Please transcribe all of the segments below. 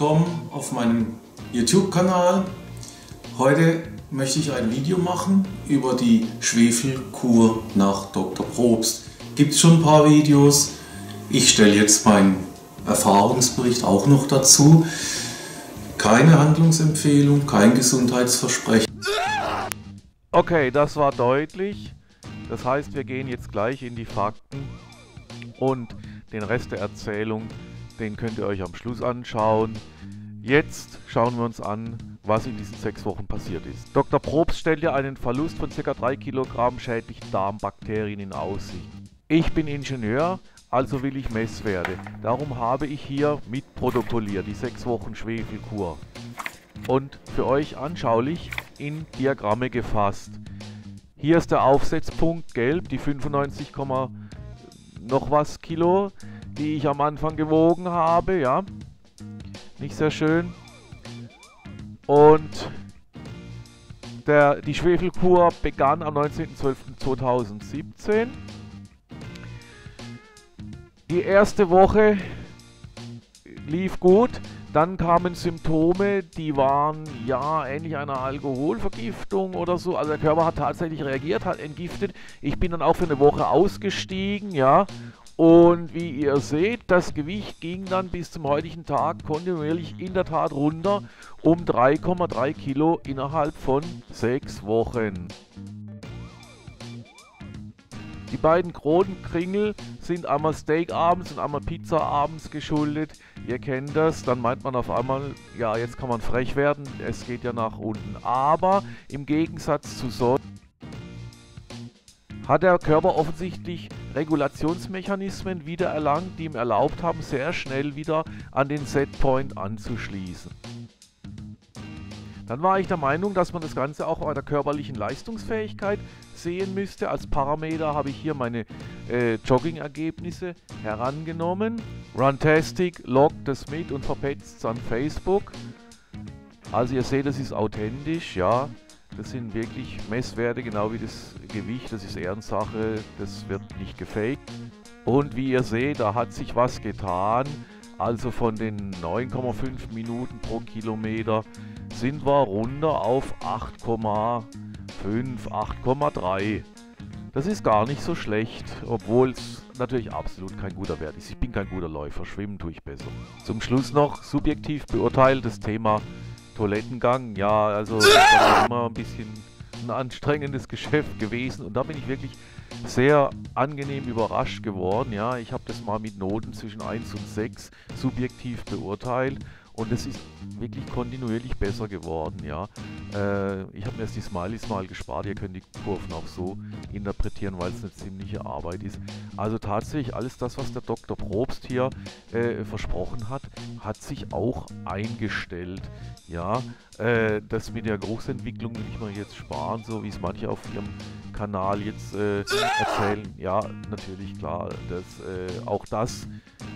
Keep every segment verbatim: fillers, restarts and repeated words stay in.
willkommen auf meinem YouTube-Kanal. Heute möchte ich ein Video machen über die Schwefelkur nach Doktor Probst. Gibt es schon ein paar Videos. Ich stelle jetzt meinen Erfahrungsbericht auch noch dazu. Keine Handlungsempfehlung, kein Gesundheitsversprechen. Okay, das war deutlich. Das heißt, wir gehen jetzt gleich in die Fakten und den Rest der Erzählung, den könnt ihr euch am Schluss anschauen. Jetzt schauen wir uns an, was in diesen sechs Wochen passiert ist. Doktor Probst stellte einen Verlust von ca. drei Kilogramm schädlichen Darmbakterien in Aussicht. Ich bin Ingenieur, also will ich Messwerte. Darum habe ich hier mitprotokolliert die sechs Wochen Schwefelkur. Und für euch anschaulich in Diagramme gefasst. Hier ist der Aufsetzpunkt gelb, die fünfundneunzig, noch was Kilo, die ich am Anfang gewogen habe, ja, nicht sehr schön. Und der, die Schwefelkur begann am neunzehnten zwölften zweitausendsiebzehn. Die erste Woche lief gut, dann kamen Symptome, die waren ja ähnlich einer Alkoholvergiftung oder so. Also der Körper hat tatsächlich reagiert, hat entgiftet. Ich bin dann auch für eine Woche ausgestiegen, ja. Und wie ihr seht, das Gewicht ging dann bis zum heutigen Tag kontinuierlich in der Tat runter um drei Komma drei Kilo innerhalb von sechs Wochen. Die beiden Kronenkringel sind einmal Steak abends und einmal Pizza abends geschuldet. Ihr kennt das, dann meint man auf einmal, ja, jetzt kann man frech werden, es geht ja nach unten. Aber im Gegensatz zu so hat der Körper offensichtlich Regulationsmechanismen wiedererlangt, die ihm erlaubt haben, sehr schnell wieder an den Setpoint anzuschließen. Dann war ich der Meinung, dass man das Ganze auch bei der körperlichen Leistungsfähigkeit sehen müsste. Als Parameter habe ich hier meine äh, Jogging-Ergebnisse herangenommen. Runtastic loggt das mit und verpetzt es an Facebook. Also ihr seht, das ist authentisch, ja. Das sind wirklich Messwerte, genau wie das Gewicht, das ist Ehrensache, das wird nicht gefaked. Und wie ihr seht, da hat sich was getan. Also von den neun Komma fünf Minuten pro Kilometer sind wir runter auf acht Komma fünf, acht Komma drei. Das ist gar nicht so schlecht, obwohl es natürlich absolut kein guter Wert ist. Ich bin kein guter Läufer, schwimmen tue ich besser. Zum Schluss noch subjektiv beurteilt das Thema Toilettengang. Ja, also das war immer ein bisschen ein anstrengendes Geschäft gewesen und da bin ich wirklich sehr angenehm überrascht geworden. Ja, ich habe das mal mit Noten zwischen eins und sechs subjektiv beurteilt und es ist wirklich kontinuierlich besser geworden. Ja, äh, ich habe mir jetzt die Smileys mal gespart. Ihr könnt die Kurven auch so interpretieren, weil es eine ziemliche Arbeit ist. Also tatsächlich alles das, was der Doktor Probst hier äh, versprochen hat, hat sich auch eingestellt. Ja, äh, das mit der Geruchsentwicklung will ich mal jetzt sparen, so wie es manche auf ihrem Kanal jetzt äh, erzählen. Ja, natürlich, klar, dass, äh, auch das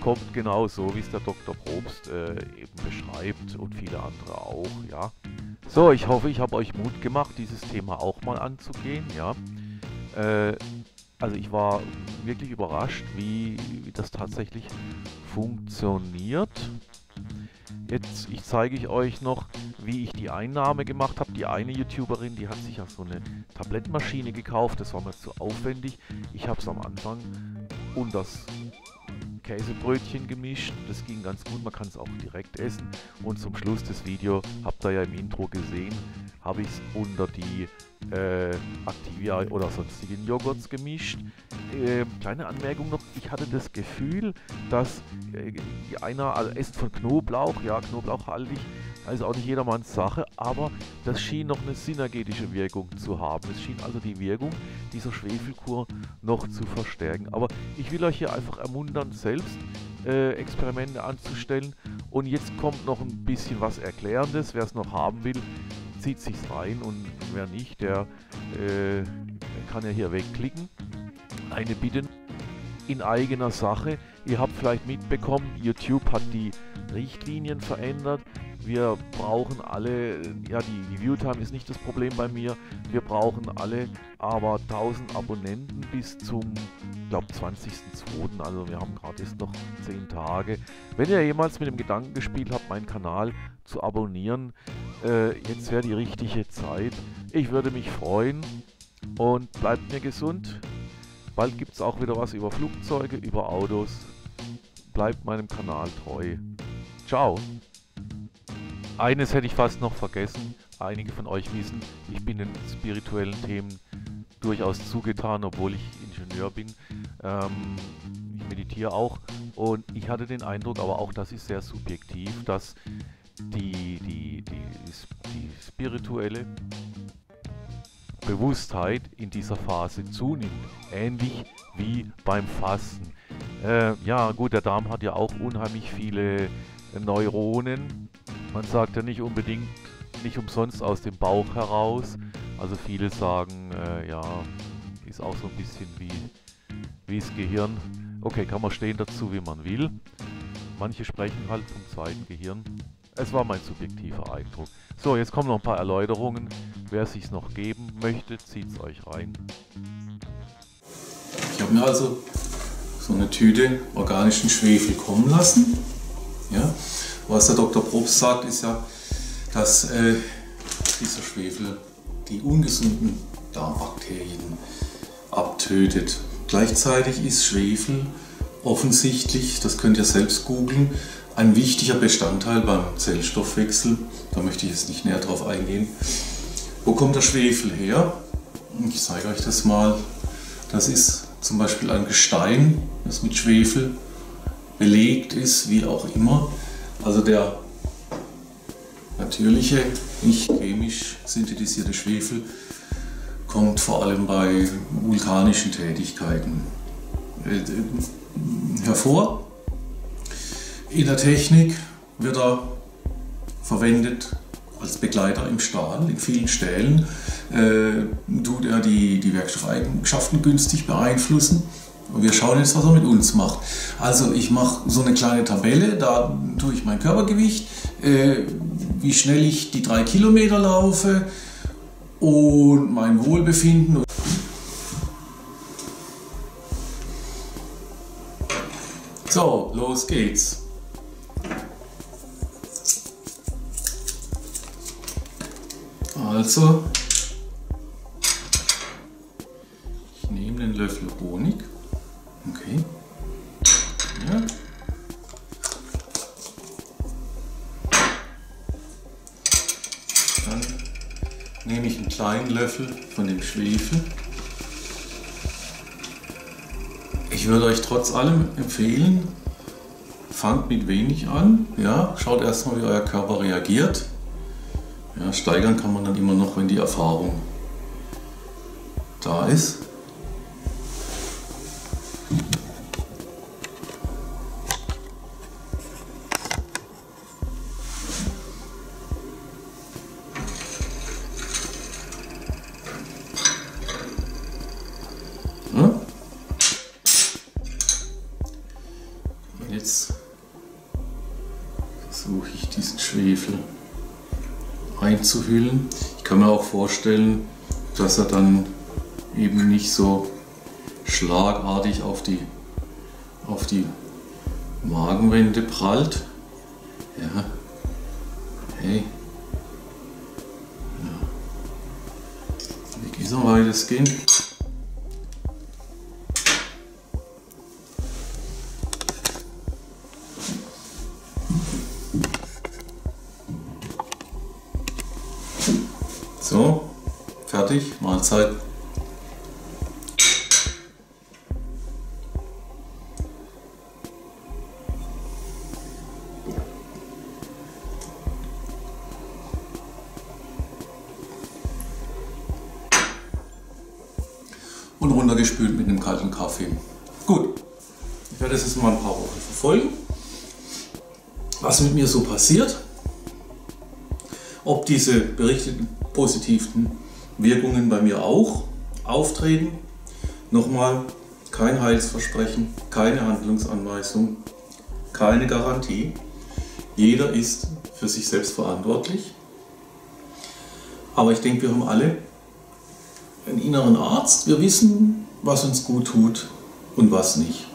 kommt genau so, wie es der Doktor Probst äh, eben beschreibt und viele andere auch, ja. So, ich hoffe, ich habe euch Mut gemacht, dieses Thema auch mal anzugehen, ja. Äh, also ich war wirklich überrascht, wie, wie das tatsächlich funktioniert. Jetzt ich zeige ich euch noch, wie ich die Einnahme gemacht habe. Die eine YouTuberin, die hat sich ja so eine Tablettmaschine gekauft. Das war mir zu aufwendig. Ich habe es am Anfang und das Käsebrötchen gemischt. Das ging ganz gut. Man kann es auch direkt essen. Und zum Schluss des Videos, habt ihr ja im Intro gesehen, habe ich es unter die äh, Activia oder sonstigen Joghurts gemischt. Äh, kleine Anmerkung noch, ich hatte das Gefühl, dass äh, einer also Essen von Knoblauch, ja, knoblauchhaltig, also auch nicht jedermanns Sache, aber das schien noch eine synergetische Wirkung zu haben. Es schien also die Wirkung dieser Schwefelkur noch zu verstärken. Aber ich will euch hier einfach ermuntern, selbst äh, Experimente anzustellen. Und jetzt kommt noch ein bisschen was Erklärendes, wer es noch haben will, zieht sich rein und wer nicht, der äh, kann ja hier wegklicken. Eine Bitte in eigener Sache. Ihr habt vielleicht mitbekommen, YouTube hat die Richtlinien verändert. Wir brauchen alle, ja, die, die Viewtime ist nicht das Problem bei mir, wir brauchen alle aber tausend Abonnenten bis zum, glaube zwanzigsten zweiten Also wir haben gerade jetzt noch zehn Tage. Wenn ihr jemals mit dem Gedanken gespielt habt, meinen Kanal zu abonnieren, äh, jetzt wäre die richtige Zeit. Ich würde mich freuen und bleibt mir gesund. Bald gibt es auch wieder was über Flugzeuge, über Autos. Bleibt meinem Kanal treu. Ciao! Eines hätte ich fast noch vergessen, einige von euch wissen, ich bin den spirituellen Themen durchaus zugetan, obwohl ich Ingenieur bin. Ähm, ich meditiere auch und ich hatte den Eindruck, aber auch das ist sehr subjektiv, dass die, die, die, die spirituelle Bewusstheit in dieser Phase zunimmt, ähnlich wie beim Fasten. Äh, ja gut, der Darm hat ja auch unheimlich viele Neuronen. Man sagt ja nicht unbedingt, nicht umsonst aus dem Bauch heraus. Also viele sagen, äh, ja, ist auch so ein bisschen wie, wie das Gehirn. Okay, kann man stehen dazu, wie man will. Manche sprechen halt vom zweiten Gehirn. Es war mein subjektiver Eindruck. So, jetzt kommen noch ein paar Erläuterungen. Wer es sich noch geben möchte, zieht es euch rein. Ich habe mir also so eine Tüte organischen Schwefel kommen lassen. Ja. Was der Doktor Probst sagt, ist ja, dass äh, dieser Schwefel die ungesunden Darmbakterien abtötet. Gleichzeitig ist Schwefel offensichtlich, das könnt ihr selbst googeln, ein wichtiger Bestandteil beim Zellstoffwechsel. Da möchte ich jetzt nicht näher drauf eingehen. Wo kommt der Schwefel her? Ich zeige euch das mal. Das ist zum Beispiel ein Gestein, das mit Schwefel belegt ist, wie auch immer. Also der natürliche, nicht chemisch synthetisierte Schwefel kommt vor allem bei vulkanischen Tätigkeiten hervor. In der Technik wird er verwendet als Begleiter im Stahl. In vielen Stählen äh, tut er die, die Werkstoffeigenschaften günstig beeinflussen. Und wir schauen jetzt, was er mit uns macht. Also ich mache so eine kleine Tabelle, da tue ich mein Körpergewicht, äh, wie schnell ich die drei Kilometer laufe und mein Wohlbefinden. So, los geht's. Also, ich nehme den Löffel Honig. Okay. Ja. Dann nehme ich einen kleinen Löffel von dem Schwefel. Ich würde euch trotz allem empfehlen, fangt mit wenig an. Ja, schaut erstmal, wie euer Körper reagiert. Ja, steigern kann man dann immer noch, wenn die Erfahrung da ist. Jetzt versuche ich diesen Schwefel einzuhüllen. Ich kann mir auch vorstellen, dass er dann eben nicht so schlagartig auf die, auf die Magenwände prallt. Ja. Hey. Ja. Weg ist er weitestgehend. So, fertig, Mahlzeit. Und runtergespült mit einem kalten Kaffee. Gut, ich werde das jetzt mal ein paar Wochen verfolgen, was mit mir so passiert, ob diese berichteten positiven Wirkungen bei mir auch auftreten. Nochmal, kein Heilsversprechen, keine Handlungsanweisung, keine Garantie. Jeder ist für sich selbst verantwortlich. Aber ich denke, wir haben alle einen inneren Arzt. Wir wissen, was uns gut tut und was nicht.